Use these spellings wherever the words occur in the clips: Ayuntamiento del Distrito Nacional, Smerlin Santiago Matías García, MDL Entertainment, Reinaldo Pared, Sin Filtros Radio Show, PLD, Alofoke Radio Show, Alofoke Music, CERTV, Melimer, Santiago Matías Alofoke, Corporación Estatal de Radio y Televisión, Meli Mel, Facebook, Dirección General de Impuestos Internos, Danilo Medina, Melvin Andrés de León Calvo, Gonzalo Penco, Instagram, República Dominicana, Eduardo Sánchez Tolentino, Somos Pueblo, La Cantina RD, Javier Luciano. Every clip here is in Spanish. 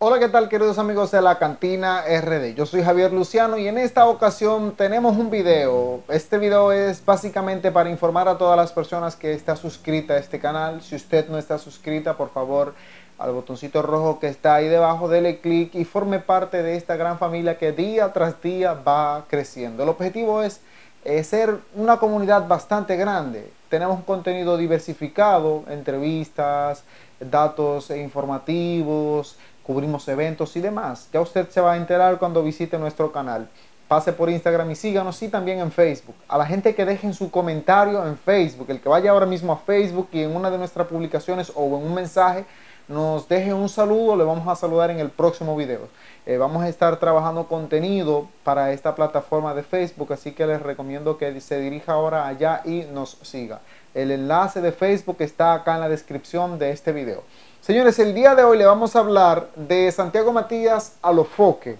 Hola, ¿qué tal, queridos amigos de La Cantina RD? Yo soy Javier Luciano y en esta ocasión tenemos un video. Este video es básicamente para informar a todas las personas que está suscrita a este canal. Si usted no está suscrita, por favor, al botoncito rojo que está ahí debajo, dele clic y forme parte de esta gran familia que día tras día va creciendo. El objetivo es ser una comunidad bastante grande. Tenemos un contenido diversificado, entrevistas, datos informativos, cubrimos eventos y demás. Ya usted se va a enterar cuando visite nuestro canal. Pase por Instagram y síganos, y también en Facebook. A la gente que dejen su comentario en Facebook, el que vaya ahora mismo a Facebook y en una de nuestras publicaciones o en un mensaje nos deje un saludo, le vamos a saludar en el próximo video. Vamos a estar trabajando contenido para esta plataforma de Facebook, así que les recomiendo que se dirija ahora allá y nos siga. El enlace de Facebook está acá en la descripción de este video. Señores, el día de hoy le vamos a hablar de Santiago Matías Alofoke,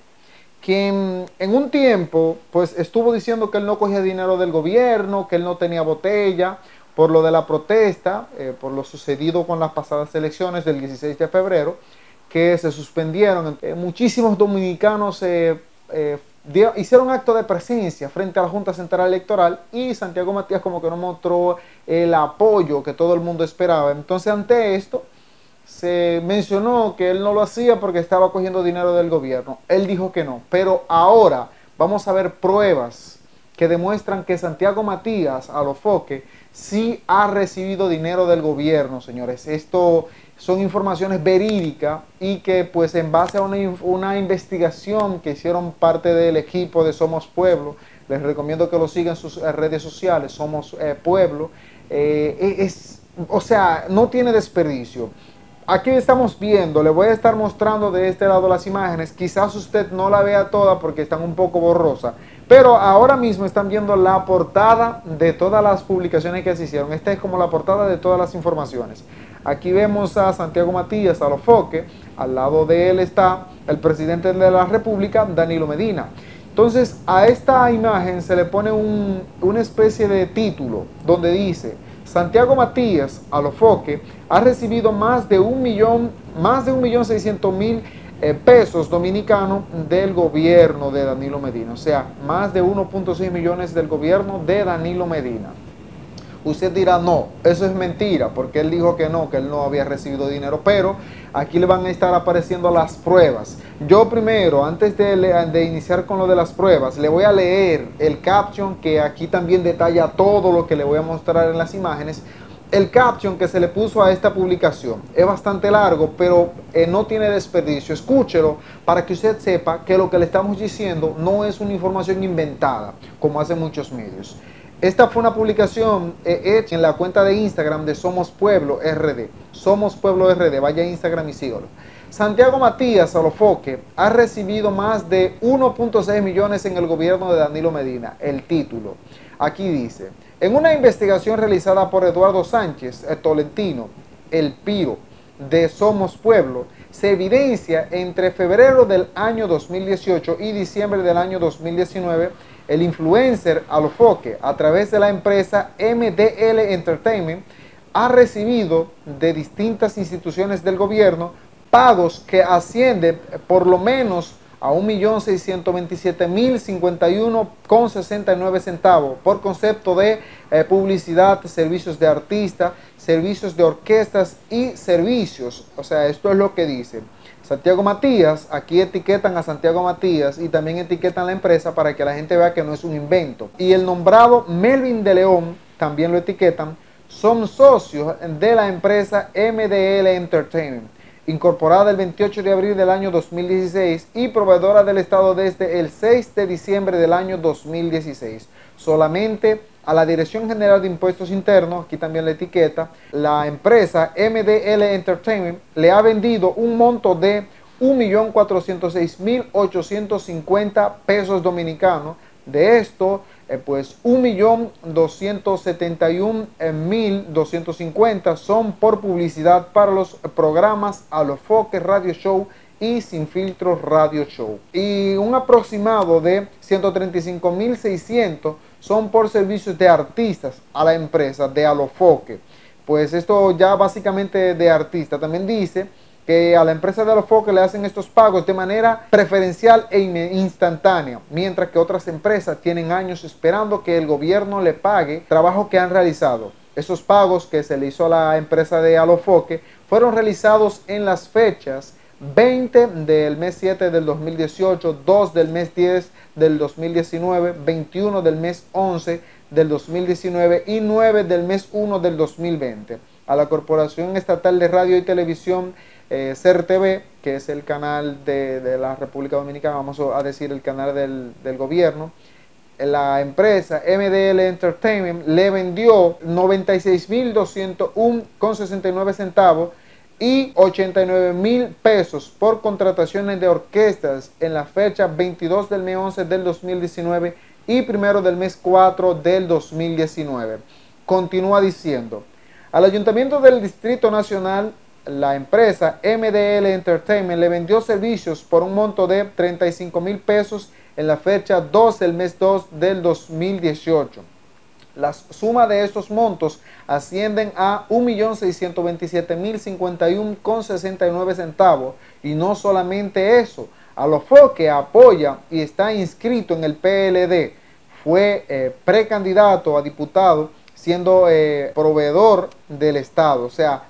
quien en un tiempo pues estuvo diciendo que él no cogía dinero del gobierno, que él no tenía botella, por lo de la protesta, por lo sucedido con las pasadas elecciones del 16 de febrero, que se suspendieron. Muchísimos dominicanos hicieron acto de presencia frente a la Junta Central Electoral y Santiago Matías como que no mostró el apoyo que todo el mundo esperaba. Entonces, ante esto, se mencionó que él no lo hacía porque estaba cogiendo dinero del gobierno. Él dijo que no, pero ahora vamos a ver pruebas que demuestran que Santiago Matías Alofoke sí ha recibido dinero del gobierno, señores. Esto son informaciones verídicas y que pues en base a una investigación que hicieron parte del equipo de Somos Pueblo, les recomiendo que lo sigan en sus redes sociales, Somos Pueblo. O sea, no tiene desperdicio. Aquí estamos viendo, le voy a estar mostrando de este lado las imágenes. Quizás usted no la vea toda porque están un poco borrosas, pero ahora mismo están viendo la portada de todas las publicaciones que se hicieron. Esta es como la portada de todas las informaciones. Aquí vemos a Santiago Matías Alofoke, al lado de él está el presidente de la República, Danilo Medina. Entonces a esta imagen se le pone una especie de título donde dice: Santiago Matías Alofoke ha recibido más de 1.600.000 pesos dominicanos del gobierno de Danilo Medina. O sea, más de 1.6 millones del gobierno de Danilo Medina. Usted dirá, no, eso es mentira, porque él dijo que él no había recibido dinero, pero aquí le van a estar apareciendo las pruebas. Yo primero, antes de iniciar con lo de las pruebas, le voy a leer el caption, que aquí también detalla todo lo que le voy a mostrar en las imágenes. El caption que se le puso a esta publicación es bastante largo, pero no tiene desperdicio. Escúchelo para que usted sepa que lo que le estamos diciendo no es una información inventada, como hacen muchos medios. Esta fue una publicación hecha en la cuenta de Instagram de Somos Pueblo RD. Somos Pueblo RD, vaya a Instagram y sígalo. Santiago Matías Alofoke ha recibido más de 1.6 millones en el gobierno de Danilo Medina. El título. Aquí dice: en una investigación realizada por Eduardo Sánchez Tolentino, el Piro, de Somos Pueblo, se evidencia entre febrero del año 2018 y diciembre del año 2019, el influencer Alofoke, a través de la empresa MDL Entertainment, ha recibido de distintas instituciones del gobierno pagos que ascienden por lo menos a 1.627.051,69 centavos por concepto de publicidad, servicios de artista, servicios de orquestas y servicios. O sea, esto es lo que dice Santiago Matías. Aquí etiquetan a Santiago Matías y también etiquetan la empresa para que la gente vea que no es un invento. Y el nombrado Melvin de León, también lo etiquetan, son socios de la empresa MDL Entertainment, incorporada el 28 de abril del año 2016 y proveedora del Estado desde el 6 de diciembre del año 2016. Solamente a la Dirección General de Impuestos Internos, aquí también la etiqueta, la empresa MDL Entertainment le ha vendido un monto de 1.406.850 pesos dominicanos. De esto, pues 1.271.250 son por publicidad para los programas Alofoke Radio Show y Sin Filtros Radio Show. Y un aproximado de 135.600 son por servicios de artistas a la empresa de Alofoke. Pues esto ya básicamente de artista. También dice que a la empresa de Alofoke le hacen estos pagos de manera preferencial e instantánea, mientras que otras empresas tienen años esperando que el gobierno le pague trabajo que han realizado. Esos pagos que se le hizo a la empresa de Alofoke fueron realizados en las fechas 20 del mes 7 del 2018, 2 del mes 10 del 2019, 21 del mes 11 del 2019 y 9 del mes 1 del 2020. A la Corporación Estatal de Radio y Televisión, CERTV, que es el canal de la República Dominicana, vamos a decir el canal del gobierno, la empresa MDL Entertainment le vendió 96.201,69 centavos y 89.000 pesos por contrataciones de orquestas en la fecha 22 del mes 11 del 2019 y primero del mes 4 del 2019. Continúa diciendo, al Ayuntamiento del Distrito Nacional, la empresa MDL Entertainment le vendió servicios por un monto de 35.000 pesos en la fecha 2 del mes 2 del 2018. La suma de estos montos ascienden a 1.627.051,69 centavos. Y no solamente eso, Alofoke apoya y está inscrito en el PLD. Fue precandidato a diputado siendo proveedor del Estado. O sea,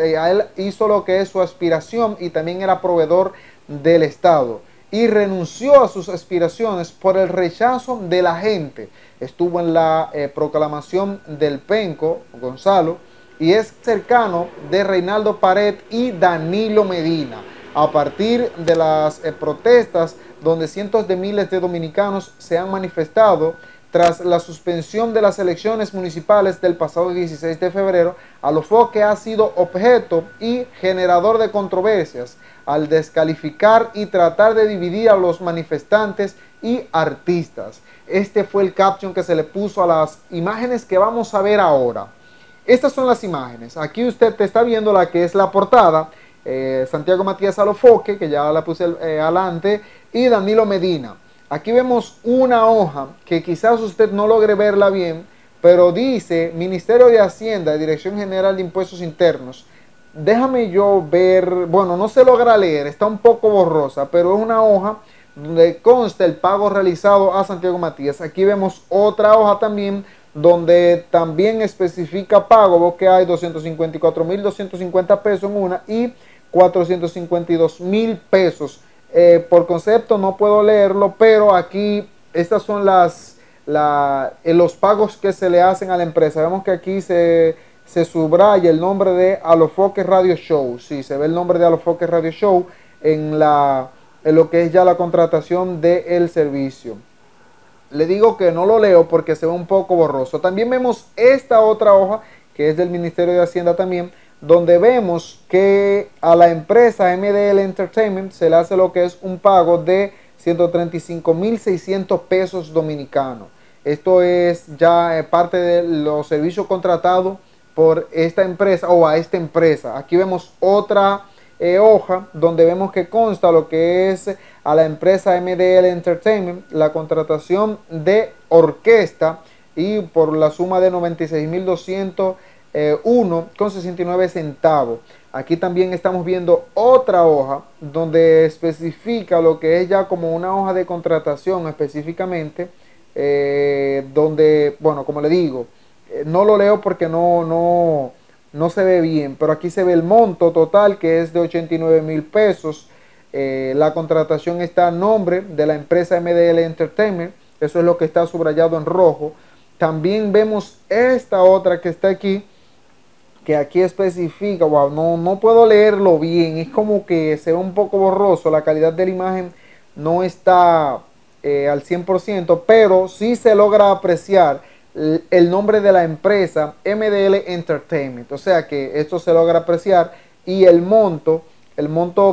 él hizo lo que es su aspiración y también era proveedor del Estado. Y renunció a sus aspiraciones por el rechazo de la gente. Estuvo en la proclamación del Penco, Gonzalo, y es cercano de Reinaldo Pared y Danilo Medina. A partir de las protestas donde cientos de miles de dominicanos se han manifestado tras la suspensión de las elecciones municipales del pasado 16 de febrero, Alofoke ha sido objeto y generador de controversias al descalificar y tratar de dividir a los manifestantes y artistas. Este fue el caption que se le puso a las imágenes que vamos a ver ahora. Estas son las imágenes. Aquí usted te está viendo la que es la portada. Santiago Matías Alofoke, que ya la puse adelante, y Danilo Medina. Aquí vemos una hoja que quizás usted no logre verla bien, pero dice Ministerio de Hacienda, Dirección General de Impuestos Internos. Déjame yo ver, bueno, no se logra leer, está un poco borrosa, pero es una hoja donde consta el pago realizado a Santiago Matías. Aquí vemos otra hoja también donde también especifica pago, que hay 254.250 pesos en una y 452.000 pesos. Por concepto no puedo leerlo, pero aquí estas son los pagos que se le hacen a la empresa. Vemos que aquí se subraya el nombre de Alofoke Radio Show. Sí, se ve el nombre de Alofoke Radio Show en lo que es ya la contratación del servicio. Le digo que no lo leo porque se ve un poco borroso. También vemos esta otra hoja que es del Ministerio de Hacienda también, donde vemos que a la empresa MDL Entertainment se le hace lo que es un pago de 135.600 pesos dominicanos. Esto es ya parte de los servicios contratados por esta empresa o a esta empresa. Aquí vemos otra hoja donde vemos que consta lo que es a la empresa MDL Entertainment la contratación de orquesta y por la suma de 96.201,69 centavos. Aquí también estamos viendo otra hoja donde especifica lo que es ya como una hoja de contratación específicamente, donde, bueno, como le digo, no lo leo porque no se ve bien, pero aquí se ve el monto total que es de 89.000 pesos. La contratación está a nombre de la empresa MDL Entertainment. Eso es lo que está subrayado en rojo. También vemos esta otra que está aquí, que aquí especifica, wow, no puedo leerlo bien, es como que se ve un poco borroso, la calidad de la imagen no está al 100%, pero sí se logra apreciar el nombre de la empresa MDL Entertainment. O sea que esto se logra apreciar y el monto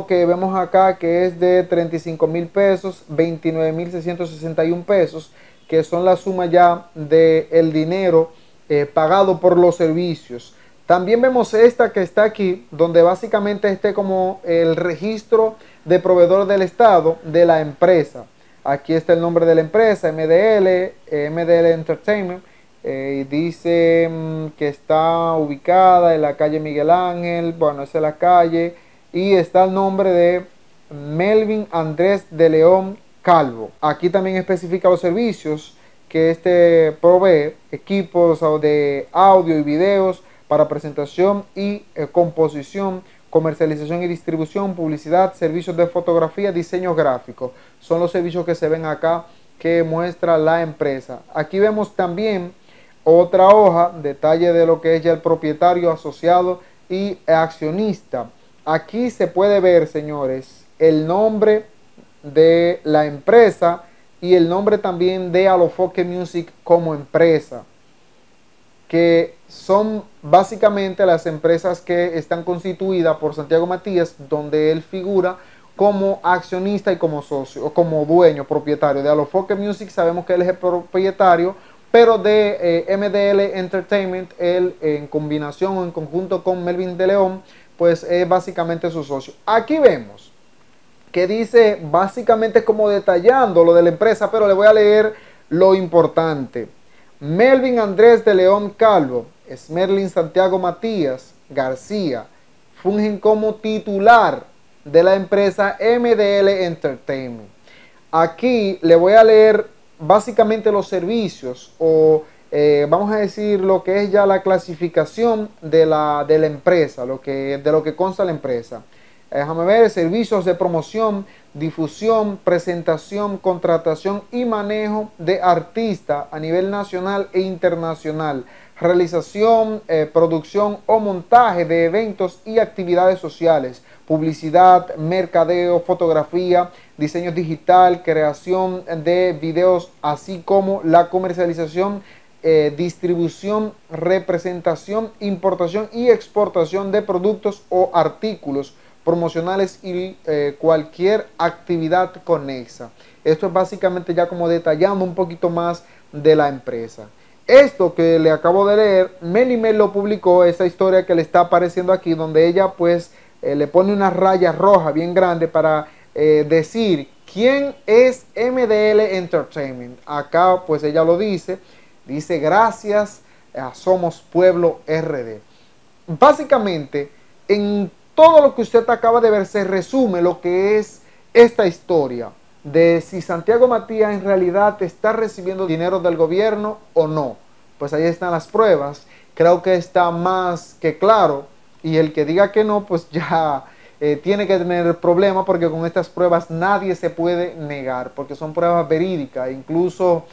que vemos acá que es de 35.000 pesos, 29.661 pesos, que son la suma ya del dinero pagado por los servicios. También vemos esta que está aquí, donde básicamente esté como el registro de proveedor del Estado de la empresa. Aquí está el nombre de la empresa, MDL Entertainment, y dice que está ubicada en la calle Miguel Ángel, bueno, esa es la calle, y está el nombre de Melvin Andrés de León Calvo. Aquí también especifica los servicios que este provee: equipos de audio y videos para presentación y composición, comercialización y distribución, publicidad, servicios de fotografía, diseño gráfico. Son los servicios que se ven acá que muestra la empresa. Aquí vemos también otra hoja, detalle de lo que es ya el propietario, asociado y accionista. Aquí se puede ver, señores, el nombre de la empresa y el nombre también de Alofoke Music como empresa, que son básicamente las empresas que están constituidas por Santiago Matías, donde él figura como accionista y como socio, o como dueño, propietario. De Alofoke Music sabemos que él es el propietario, pero de MDL Entertainment, él en combinación o en conjunto con Melvin de León, pues es básicamente su socio. Aquí vemos que dice básicamente como detallando lo de la empresa, pero le voy a leer lo importante. Melvin Andrés de León Calvo, Smerlin Santiago Matías García, fungen como titular de la empresa MDL Entertainment. Aquí le voy a leer básicamente los servicios o vamos a decir lo que es ya la clasificación de la empresa, de lo que consta la empresa. Déjame ver: servicios de promoción, difusión, presentación, contratación y manejo de artistas a nivel nacional e internacional, realización, producción o montaje de eventos y actividades sociales, publicidad, mercadeo, fotografía, diseño digital, creación de videos, así como la comercialización, distribución, representación, importación y exportación de productos o artículos promocionales y cualquier actividad conexa. Esto es básicamente ya como detallando un poquito más de la empresa. Esto que le acabo de leer, Meli Mel lo publicó, esa historia que le está apareciendo aquí, donde ella pues le pone una raya roja bien grande para decir quién es MDL Entertainment. Acá pues ella lo dice, dice gracias a Somos Pueblo RD. Básicamente en todo lo que usted acaba de ver se resume lo que es esta historia de si Santiago Matías en realidad está recibiendo dinero del gobierno o no. Pues ahí están las pruebas, creo que está más que claro, y el que diga que no, pues ya tiene que tener problemas, porque con estas pruebas nadie se puede negar, porque son pruebas verídicas. Incluso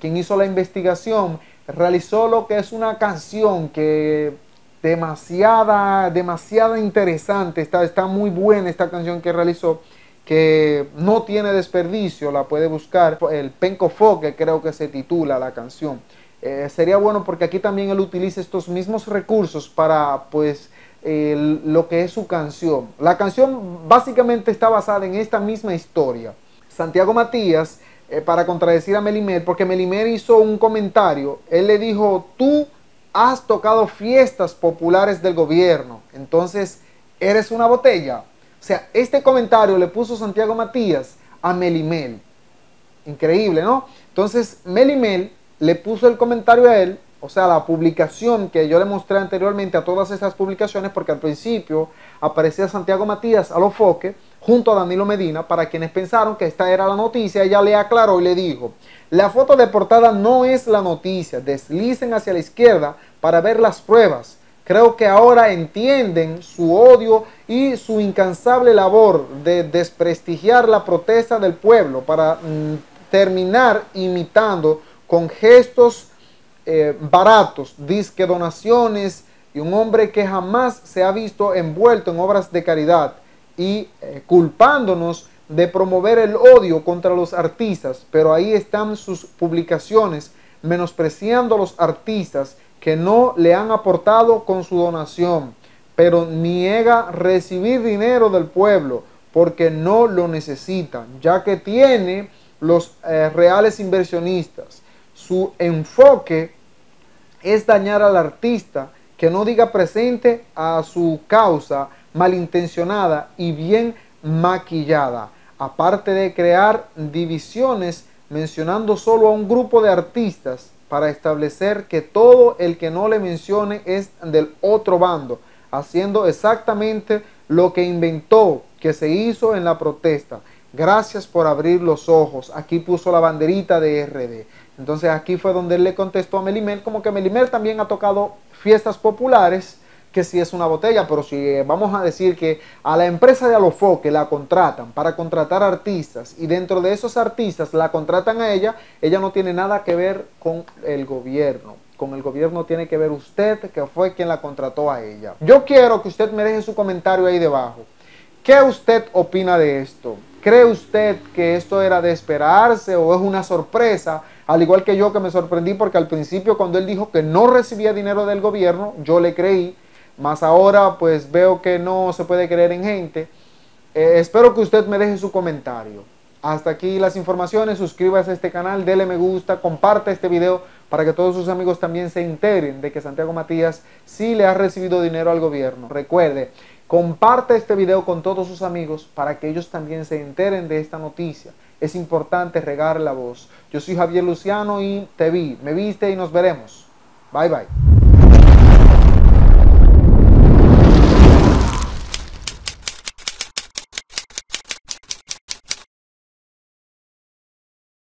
quien hizo la investigación realizó lo que es una canción que... demasiada interesante, está muy buena esta canción que realizó, que no tiene desperdicio, la puede buscar, el Pencofoque creo que se titula la canción. Sería bueno porque aquí también él utiliza estos mismos recursos para pues lo que es su canción. La canción básicamente está basada en esta misma historia. Santiago Matías, para contradecir a Melimer, porque Melimer hizo un comentario, él le dijo: tú has tocado fiestas populares del gobierno, entonces eres una botella. O sea, este comentario le puso Santiago Matías a Meli Mel. Increíble, ¿no? Entonces Meli Mel le puso el comentario a él, o sea, la publicación que yo le mostré anteriormente, a todas estas publicaciones, porque al principio aparecía Santiago Matías Alofoke junto a Danilo Medina. Para quienes pensaron que esta era la noticia, ella le aclaró y le dijo: la foto de portada no es la noticia, deslicen hacia la izquierda para ver las pruebas. Creo que ahora entienden su odio y su incansable labor de desprestigiar la protesta del pueblo para terminar imitando con gestos baratos, disque donaciones, y un hombre que jamás se ha visto envuelto en obras de caridad, y culpándonos de promover el odio contra los artistas. Pero ahí están sus publicaciones menospreciando a los artistas que no le han aportado con su donación, pero niega recibir dinero del pueblo porque no lo necesita, ya que tiene los reales inversionistas. Su enfoque es dañar al artista que no diga presente a su causa malintencionada y bien maquillada, aparte de crear divisiones mencionando solo a un grupo de artistas para establecer que todo el que no le mencione es del otro bando, haciendo exactamente lo que inventó, que se hizo en la protesta. Gracias por abrir los ojos. Aquí puso la banderita de RD. Entonces aquí fue donde él le contestó a Melimer, como que Melimer también ha tocado fiestas populares, que si es una botella, pero si vamos a decir que a la empresa de Alofoke la contratan para contratar artistas y dentro de esos artistas la contratan a ella, ella no tiene nada que ver con el gobierno. Con el gobierno tiene que ver usted, que fue quien la contrató a ella. Yo quiero que usted me deje su comentario ahí debajo. ¿Qué usted opina de esto? ¿Cree usted que esto era de esperarse o es una sorpresa? Al igual que yo, que me sorprendí porque al principio cuando él dijo que no recibía dinero del gobierno, yo le creí. Más ahora pues veo que no se puede creer en gente. Espero que usted me deje su comentario. Hasta aquí las informaciones. Suscríbase a este canal, dele me gusta, comparte este video para que todos sus amigos también se enteren de que Santiago Matías sí le ha recibido dinero al gobierno. Recuerde, comparte este video con todos sus amigos para que ellos también se enteren de esta noticia. Es importante regar la voz. Yo soy Javier Luciano y te vi, me viste y nos veremos. Bye bye.